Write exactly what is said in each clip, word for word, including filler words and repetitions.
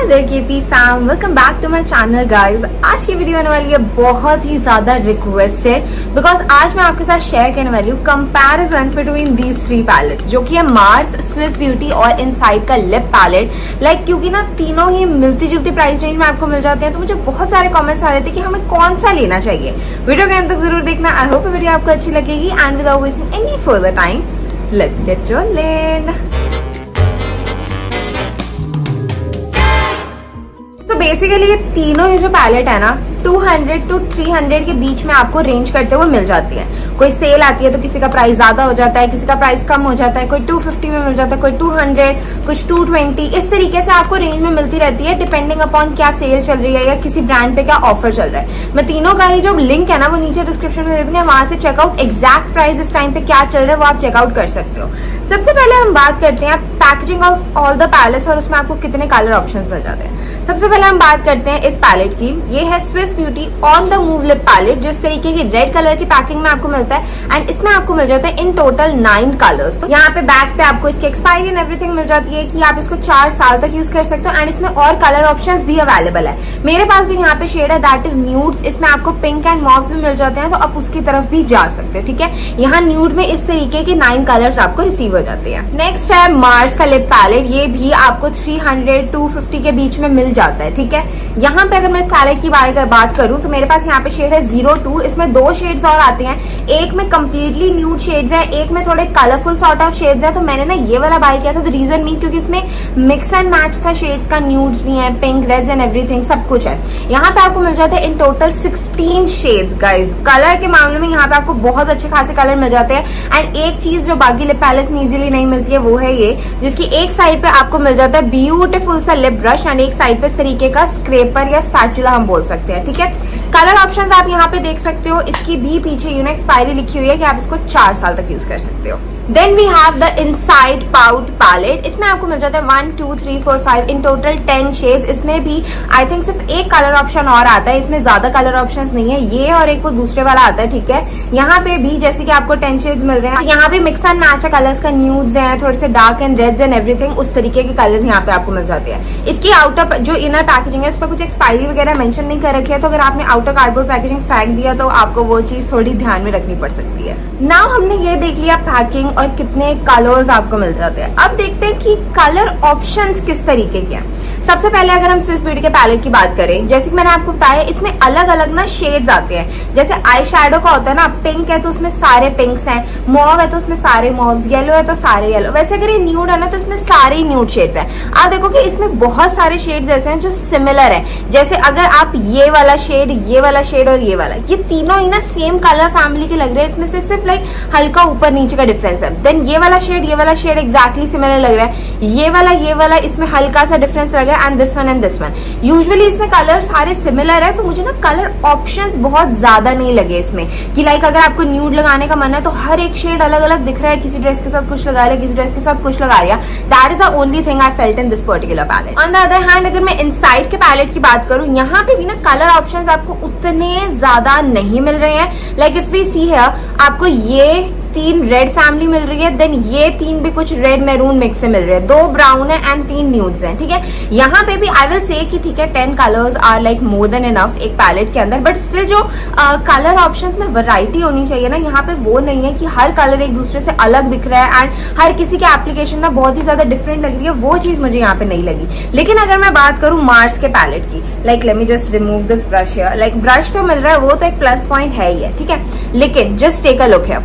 Hi there KP fam, welcome back to my channel guys. आज की video आने वाली है बहुत ही ज्यादा रिक्वेस्टेड, बिकॉज आज मैं आपके साथ शेयर करने वाली हूँ comparison between these three palette जो कि है मार्स, स्विस ब्यूटी और इनसाइट का लिप पैलेट। लाइक क्योंकि ना तीनों ही मिलती जुलती प्राइस रेंज में आपको मिल जाते हैं, तो मुझे बहुत सारे कॉमेंट्स आ रहे थे कि हमें कौन सा लेना चाहिए। वीडियो के अंत तक जरूर देखना, आई होप वीडियो आपको अच्छी लगेगी। And without wasting any further time, let's get rolling. Basically ये तीनों ये जो पैलेट है ना two hundred to three hundred के बीच में आपको रेंज करते हुए मिल जाती है। कोई सेल आती है तो किसी का प्राइस ज्यादा हो जाता है, किसी का प्राइस कम हो जाता है, कोई टू फिफ्टी में मिल जाता है, कोई टू हंड्रेड, कुछ टू ट्वेंटी, इस तरीके से आपको रेंज में मिलती रहती है डिपेंडिंग अपॉन क्या सेल चल रही है या किसी ब्रांड पे क्या ऑफर चल रहा है। मैं तीनों का ही जो लिंक है ना वो नीचे डिस्क्रिप्शन में दे दूंगी, वहां से चेकआउट एक्जैक्ट प्राइस इस टाइम पे क्या चल रहा है वो आप चेकआउट कर सकते हो। सबसे पहले हम बात करते हैं packaging of all the palettes और उसमें आपको कितने कलर ऑप्शन मिल जाते हैं। सबसे पहले हम बात करते हैं इस पैलेट की, ये है Swiss Beauty on the move lip palette. जिस तरीके की रेड कलर की पैकिंग में आपको मिलता है एंड इसमें आपको मिल जाता है इन टोटल नाइन कलर्स। यहाँ पे बैक पे आपको इसकी एक्सपायरी एंड एवरीथिंग मिल जाती है कि आप इसको चार साल तक यूज कर सकते हो एंड इसमें और कलर ऑप्शंस भी अवेलेबल है। मेरे पास जो यहाँ पे शेड है दैट इज न्यूड्स, इसमें आपको पिंक एंड मॉव्स भी मिल जाते हैं, तो आप उसकी तरफ भी जा सकते हैं। ठीक है, यहाँ न्यूड में इस तरीके के नाइन कलर्स आपको रिसीव हो जाते हैं। नेक्स्ट है मार्स का लिप पैलेट, ये भी आपको थ्री हंड्रेड टू फिफ्टी के बीच में मिल जाता है। ठीक है, यहाँ पे अगर मैं इस पैलेट की बात बात करूं तो मेरे पास यहाँ पे शेड है जीरो टू। इसमें दो शेड्स और आते हैं, एक में कंप्लीटली न्यूड शेड्स है, एक में थोड़े कलरफुल सॉर्ट ऑफ शेड्स है। तो मैंने ना ये वाला बाय किया था, तो रीजन मीन क्योंकि इसमें मिक्स एंड मैच था, शेड्स का न्यूड्स भी है, पिंक, रेड एंड एवरीथिंग सब कुछ है। यहाँ पे आपको मिल जाता है in total sixteen shades. Guys colour के मामले में यहाँ पे आपको बहुत अच्छे खासे कलर मिल जाते हैं एंड एक चीज जो बाकी लिप पैलेट में इजिली नहीं मिलती है वो है ये, जिसकी एक साइड पे आपको मिल जाता है ब्यूटीफुल सा लिप ब्रश एंड एक साइड पे इस तरीके का स्क्रेपर या स्पैचुला हम बोल सकते हैं। ठीक है, कलर ऑप्शंस आप यहाँ पे देख सकते हो, इसकी भी पीछे यू नो एक्सपायरी लिखी हुई है कि आप इसको चार साल तक यूज कर सकते हो। Then we have the Insight pout palette, इसमें आपको मिल जाता है one two three four five in total ten shades. इसमें भी आई थिंक सिर्फ एक कलर ऑप्शन और आता है, इसमें ज्यादा कलर ऑप्शंस नहीं है, ये और एक वो दूसरे वाला आता है। ठीक है, यहाँ पे भी जैसे कि आपको टेन शेड्स मिल रहे हैं, यहाँ पे मिक्स एंड मैच कलर्स का, न्यूड्स है, थोड़े से dark and reds and everything, उस तरीके के कलर यहाँ पे आपको मिल जाते हैं। इसकी आउटर जो इनर पैकेजिंग है उस पर कुछ एक्सपायरी वगैरह मेंशन नहीं कर रखी है, तो अगर आपने आउटर कार्डबोर्ड पैकेजिंग फेंक दिया तो आपको वो चीज थोड़ी ध्यान में रखनी पड़ सकती है। नाउ हमने ये देख लिया पैकिंग और कितने कलर्स आपको मिल जाते हैं। अब देखते हैं कि कलर ऑप्शंस किस तरीके के हैं। सबसे पहले अगर हम स्विस ब्यूटी के पैलेट की बात करें, जैसे कि मैंने आपको बताया इसमें अलग अलग ना शेड्स आते हैं। जैसे आई शेडो का होता है ना, पिंक है तो उसमें सारे पिंक्स हैं, मॉव है तो उसमें सारे मॉव्स, येलो है तो सारे येलो। वैसे अगर ये न्यूड है ना तो इसमें सारे न्यूड शेड्स हैं। आप देखो कि इसमें बहुत सारे शेड्स ऐसे हैं जो सिमिलर है, जैसे अगर आप ये वाला शेड, ये वाला शेड और ये वाला, ये तीनों ही ना सेम कलर फैमिली के लग रहे हैं, इसमें से सिर्फ लाइक हल्का ऊपर नीचे का डिफरेंस है। देन ये वाला शेड, ये वाला शेड एक्जैक्टली सिमिलर लग रहा है, ये वाला, ये वाला, इसमें हल्का सा डिफरेंस लग रहा है and this one and this one. Usually इसमें कलर सारे सिमिलर है, तो मुझे ना कलर ऑप्शंस बहुत ज्यादा नहीं लगे इसमें कि लाइक अगर आपको न्यूड लगाने का मन है तो हर एक शेड अलग अलग दिख रहा है, किसी ड्रेस के साथ कुछ लगा लिया, किसी ड्रेस के साथ कुछ लगा लिया। That is the only thing I felt in this particular palette. On the other hand अगर मैं इनसाइट के पैलेट की बात करूं, यहाँ पे भी ना कलर ऑप्शंस आपको उतने ज्यादा नहीं मिल रहे हैं। Like if we see here, आपको ये तीन रेड फैमिली मिल रही है, देन ये तीन भी कुछ रेड मैरून मिक्स से मिल रहे हैं, दो ब्राउन है एंड तीन न्यूड्स हैं। ठीक है, यहाँ पे भी आई विल से कि ठीक है ten colours are like more than enough एक पैलेट के अंदर, बट स्टिल जो कलर uh, ऑप्शंस में वैरायटी होनी चाहिए ना, यहाँ पे वो नहीं है कि हर कलर एक दूसरे से अलग दिख रहा है एंड हर किसी के एप्लीकेशन में बहुत ही ज्यादा डिफरेंट लग रही है, वो चीज मुझे यहाँ पे नहीं लगी। लेकिन अगर मैं बात करूँ मार्स के पैलेट की, like let me just remove this brush here, like brush तो मिल रहा है, वो तो एक प्लस पॉइंट है ही है। ठीक है, लेकिन just take a look here,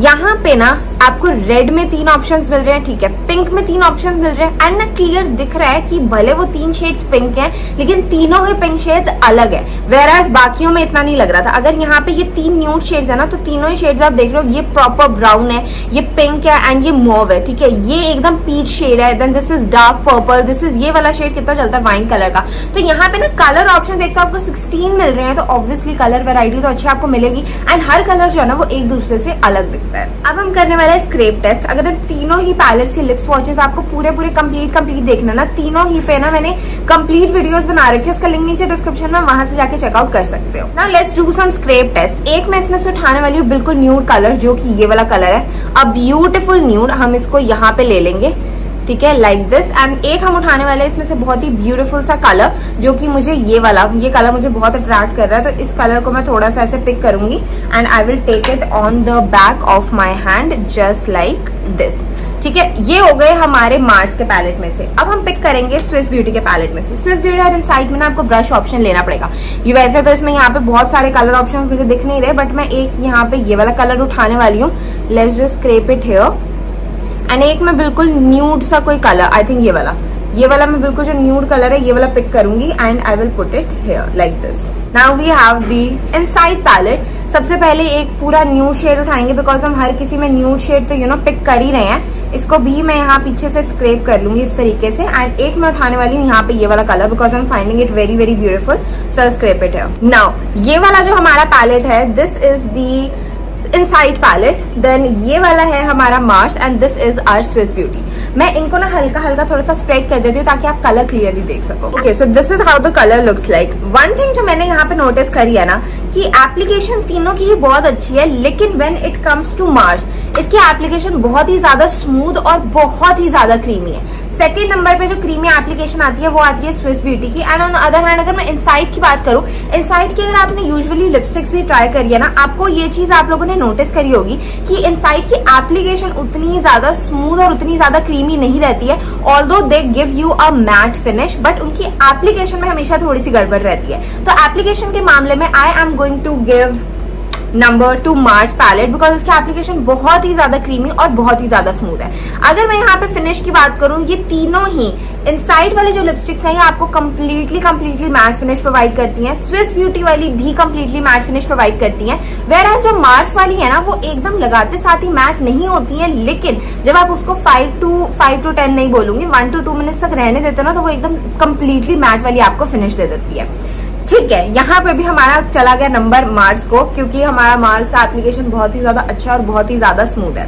यहाँ पे ना आपको रेड में तीन ऑप्शंस मिल रहे हैं, ठीक है, पिंक में तीन ऑप्शंस मिल रहे हैं एंड ना क्लियर दिख रहा है कि भले वो तीन शेड्स पिंक हैं लेकिन तीनों ही पिंक शेड्स अलग है, वेराज बाकियों में इतना नहीं लग रहा था। अगर यहाँ पे ये तीन न्यूड शेड्स है ना, तो तीनों ही शेड्स आप देख रहे हो, ये प्रॉपर ब्राउन है, ये पिंक है एंड ये मॉव है। ठीक है, ये एकदम पीच शेड है, then this is dark purple, this is ये वाला शेड कितना चलता है वाइन कलर का। तो यहाँ पे ना कलर ऑप्शन देखकर आपको सिक्सटीन मिल रहे हैं, तो ऑब्वियसली कलर वेरायटी तो अच्छी आपको मिलेगी एंड हर कलर जो है ना वो एक दूसरे से अलग दिखता है। अब हम करने वाले स्क्रेप टेस्ट। अगर इन तीनों ही पैलेट्स के लिप स्वॉचेस आपको पूरे पूरे कंप्लीट कंप्लीट देखना ना, तीनों ही पे ना मैंने कंप्लीट वीडियोस बना रखी है, उसका लिंक नीचे डिस्क्रिप्शन में, वहां से जाके चेकआउट कर सकते हो। Now let's do some scrape test. एक मैं इसमें से उठाने वाली हूँ बिल्कुल न्यूड कलर, जो कि ये वाला कलर है, अ ब्यूटीफुल न्यूड, हम इसको यहाँ पे ले लेंगे ठीक है, लाइक दिस। एंड एक हम उठाने वाले हैं इसमें से बहुत ही ब्यूटीफुल सा कलर, जो कि मुझे ये वाला, ये कलर मुझे बहुत अट्रैक्ट कर रहा है, तो इस कलर को मैं थोड़ा सा ऐसे पिक करूंगी and I will take it on the back of my hand just like this. ठीक है, ये हो गए हमारे मार्स के पैलेट में से। अब हम पिक करेंगे स्विस ब्यूटी के पैलेट में से। स्विस ब्यूटी और इनसाइट में ना आपको ब्रश ऑप्शन लेना पड़ेगा। ये वैसे तो इसमें यहाँ पे बहुत सारे कलर ऑप्शन मुझे दिख नहीं रहे, बट मैं एक यहाँ पे ये वाला कलर उठाने वाली हूँ। Let's just scrape it here and एक मैं बिल्कुल न्यूड सा कोई कलर, आई थिंक ये वाला ये वाला मैं बिल्कुल जो न्यूड कलर है ये वाला पिक करूंगी and I will put it here like this. Now we have the Insight palette. सबसे पहले एक पूरा न्यूड शेड उठाएंगे बिकॉज हम हर किसी में न्यूड शेड तो यू नो पिक कर ही रहे हैं। इसको भी मैं यहाँ पीछे से स्क्रैप कर लूंगी इस तरीके से। एंड एक मैं उठाने वाली हूँ यहाँ पे ये वाला colour because I am finding it very very beautiful, so scrap it here. Now ये वाला जो हमारा पैलेट है, this is the Insight palette, then ये वाला है हमारा Mars and this is our Swiss Beauty. मैं इनको ना हल्का हल्का थोड़ा सा स्प्रेड कर देती हूँ ताकि आप कलर क्लियरली देख सको। Okay, so this is how the colour looks like. One thing जो मैंने यहाँ पे नोटिस करी है ना कि एप्लीकेशन तीनों की ही बहुत अच्छी है, लेकिन when it comes to Mars इसकी एप्लीकेशन बहुत ही ज्यादा स्मूथ और बहुत ही ज्यादा क्रीमी है। सेकेंड नंबर पे जो क्रीमी एप्लीकेशन आती है वो आती है स्विस ब्यूटी की। एंड ऑन अदर हैंड अगर मैं इनसाइट की बात करूँ, इनसाइट की अगर आपने यूजुअली लिपस्टिक्स भी ट्राई करी है ना, आपको ये चीज आप लोगों ने नोटिस करी होगी कि इनसाइट की एप्लीकेशन उतनी ज्यादा स्मूथ और उतनी ज्यादा क्रीमी नहीं रहती है। Although they give you a matte finish, but उनकी एप्लीकेशन में हमेशा थोड़ी सी गड़बड़ रहती है। तो एप्लीकेशन के मामले में I am going to give number two Mars palette because इसकी एप्लीकेशन बहुत ही ज्यादा क्रीमी और बहुत ही ज्यादा स्मूथ है। अगर मैं यहाँ पे फिनिश की बात करूँ, ये तीनों ही इनसाइट वाले जो लिपस्टिक्स हैं ये आपको completely completely matte finish provide करती हैं। स्विस ब्यूटी वाली भी कम्प्लीटली मैट फिनिश प्रोवाइड करती हैं। वेयर एज जो मार्स वाली है ना वो एकदम लगाते साथ ही मैट नहीं होती है, लेकिन जब आप उसको five to five to ten नहीं बोलूंगी, वन टू टू मिनट्स तक रहने देते हो ना, तो वो एकदम कम्प्लीटली मैट वाली आपको फिनिश दे देती है। ठीक है, यहाँ पे भी हमारा चला गया नंबर मार्स को, क्योंकि हमारा मार्स का एप्लीकेशन बहुत ही ज्यादा अच्छा और बहुत ही ज्यादा स्मूथ है।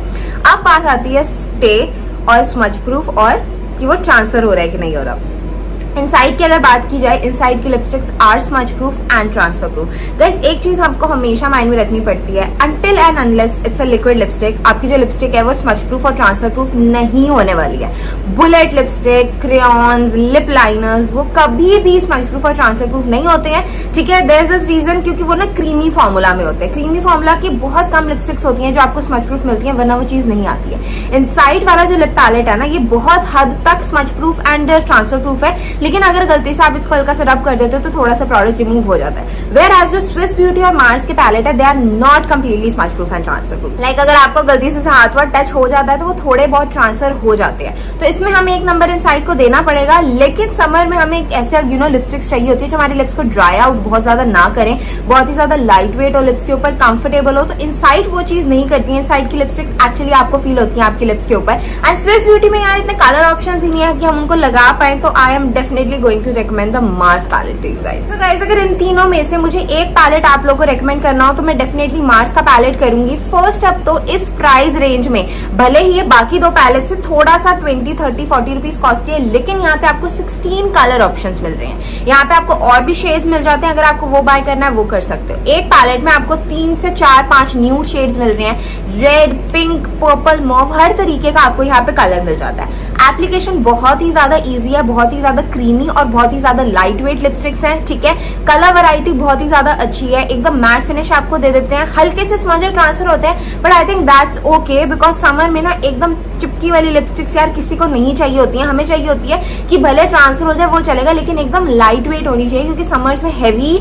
अब बात आती है स्टे और स्मज प्रूफ और कि वो ट्रांसफर हो रहा है कि नहीं हो रहा। इनसाइट की अगर बात की जाए, इनसाइट की lipsticks are smudge proof and transfer proof. Guys एक चीज आपको हमेशा माइंड में रखनी पड़ती है, until and unless it's a liquid lipstick, आपकी जो लिपस्टिक है वो स्मज प्रूफ और ट्रांसफर प्रूफ नहीं होने वाली है। Bullet lipstick, crayons, lip liners वो कभी भी स्मज प्रूफ और ट्रांसफर प्रूफ नहीं होते हैं। ठीक है, देयर इज दिस रीजन क्योंकि वो ना क्रीमी फॉर्मूला में होते हैं। क्रीमी फॉर्मूला की बहुत कम लिपस्टिक्स होती है जो आपको स्मज प्रूफ मिलती है, वरना वो चीज नहीं आती है। इनसाइट वाला जो लिप पैलेट है ना ये बहुत हद तक smudge proof and transfer proof है, लेकिन अगर गलती से आप इसको हल्का सा रब कर देते हो तो थोड़ा सा प्रोडक्ट रिमूव हो जाता है। वेयर एज जो स्विस ब्यूटी और मार्स के पैलेट है, they are not completely smudge proof and transfer proof. Like अगर आपको गलती से हाथ वाथ टच हो जाता है तो वो थोड़े बहुत ट्रांसफर हो जाते हैं, तो इसमें हमें एक नंबर इनसाइट को देना पड़ेगा। लेकिन समर में हमें एक ऐसे यू नो लिपस्टिक्स चाहिए होती है जो हमारे लिप्स को ड्राई आउट बहुत ज्यादा ना करें, बहुत ही ज्यादा लाइट वेट और लिप्स के ऊपर कंफर्टेबल हो, तो इनसाइट वो चीज नहीं करती है। इनसाइट की लिपस्टिक्स एक्चुअली आपको फील होती है आपके लिप्स के ऊपर। एंड स्विस ब्यूटी में यार इतने कलर ऑप्शन ही नहीं है कि हम उनको लगा पाए, तो I am Definitely going to recommend the Mars palette to you guys. So guys, अगर इन तीनों में से मुझे एक पैलेट आप लोगों को रेकमेंड करना हो तो मैं डेफिनेटली मार्स का पैलेट करूंगी फर्स्ट अप। तो इस प्राइस रेंज में भले ही ये बाकी दो पैलेट से थोड़ा सा twenty thirty forty rupees costly है, लेकिन यहाँ पे आपको सिक्सटीन कलर ऑप्शंस मिल रहे हैं। यहाँ पे आपको और भी शेड्स मिल जाते हैं, अगर आपको वो बाय करना है वो कर सकते हो। एक पैलेट में आपको तीन से चार पांच न्यू शेड्स मिल रहे हैं, रेड, पिंक, पर्पल, मॉव, हर तरीके का आपको यहाँ पे कलर मिल जाता है। एप्लीकेशन बहुत ही ज्यादा इजी है, बहुत ही ज्यादा क्रीमी और बहुत ही ज्यादा लाइट वेट लिपस्टिक्स हैं। ठीक है, कलर वैरायटी बहुत ही ज्यादा अच्छी है, एकदम मैट फिनिश आपको दे देते हैं, हल्के से स्मज और ट्रांसफर होते हैं, but I think that's okay because summer में ना एकदम चिपकी वाली लिपस्टिक्स यार किसी को नहीं चाहिए होती है। हमें चाहिए होती है कि भले ट्रांसफर हो जाए वो चलेगा, लेकिन एकदम लाइट वेट होनी चाहिए, क्योंकि समर्स में हैवी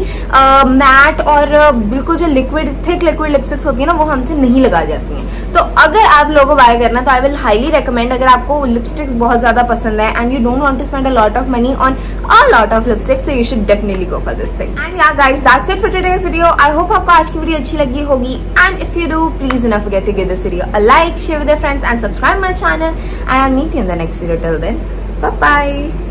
मैट और बिल्कुल जो लिक्विड थिक लिक्विड लिपस्टिक्स होती है ना वो हमसे नहीं लगा जाती है। तो अगर आप लोगों बाय करना तो आई विल हाईली रिकमेंड, अगर आपको लिपस्टिक्स बहुत ज्यादा पसंद है and you don't want to spend a lot of money on a lot of lipstick, so you should definitely go for this thing. And yeah guys that's it for today's video. I hope आपको आज की video अच्छी लगी होगी, and if you do please don't forget to give this video a like, share with your friends and subscribe my channel. I will meet you in the next video, till then bye bye.